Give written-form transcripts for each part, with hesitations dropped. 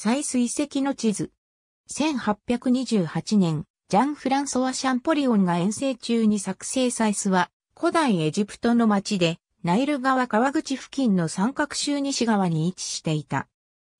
採水石の地図。1828年、ジャン・フランソワ・シャンポリオンが遠征中に作成採水は、古代エジプトの町で、ナイル川川口付近の三角州西側に位置していた。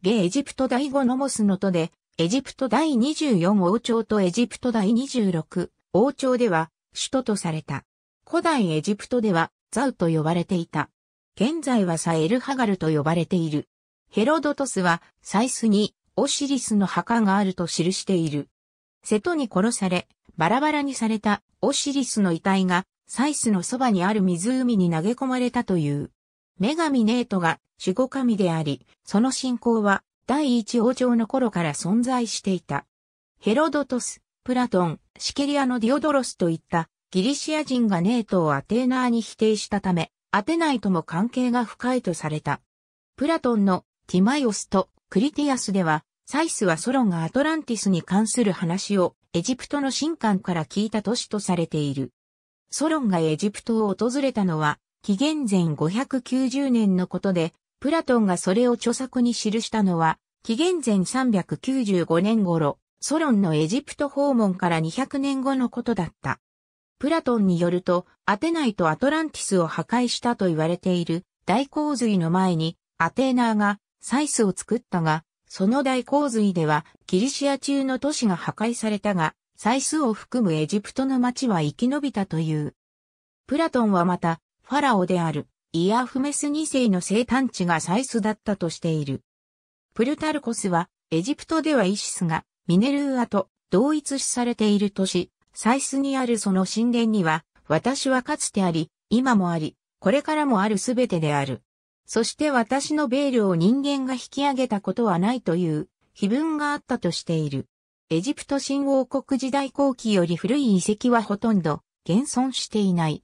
下エジプト第5ノモスの都で、エジプト第24王朝とエジプト第26王朝では、首都とされた。古代エジプトでは、ザウと呼ばれていた。現在はサエルハガルと呼ばれている。ヘロドトスは、採水に、オシリスの墓があると記している。瀬戸に殺され、バラバラにされたオシリスの遺体が、採水のそばにある湖に投げ込まれたという。女神ネートが守護神であり、その信仰は第一王朝の頃から存在していた。ヘロドトス、プラトン、シケリアのディオドロスといったギリシア人がネートをアテーナーに否定したため、アテナイとも関係が深いとされた。プラトンのティマイオスとクリティアスでは、採水はソロンがアトランティスに関する話をエジプトの神官から聞いた都市とされている。ソロンがエジプトを訪れたのは紀元前590年のことで、プラトンがそれを著作に記したのは紀元前395年頃、ソロンのエジプト訪問から200年後のことだった。プラトンによると、アテナイとアトランティスを破壊したと言われている大洪水の前にアテーナーが採水を作ったが、その大洪水ではギリシア中の都市が破壊されたが、採水を含むエジプトの町は生き延びたという。プラトンはまた、ファラオであるイアフメス2世の生誕地が採水だったとしている。プルタルコスは、エジプトではイシスがミネルーアと同一視されている都市、採水にあるその神殿には、私はかつてあり、今もあり、これからもあるすべてである。そして私のベールを人間が引き上げたことはないという碑文があったとしている。エジプト新王国時代後期より古い遺跡はほとんど現存していない。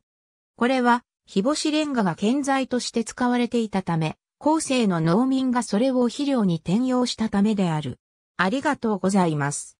これは日干しレンガが建材として使われていたため、後世の農民がそれを肥料に転用したためである。ありがとうございます。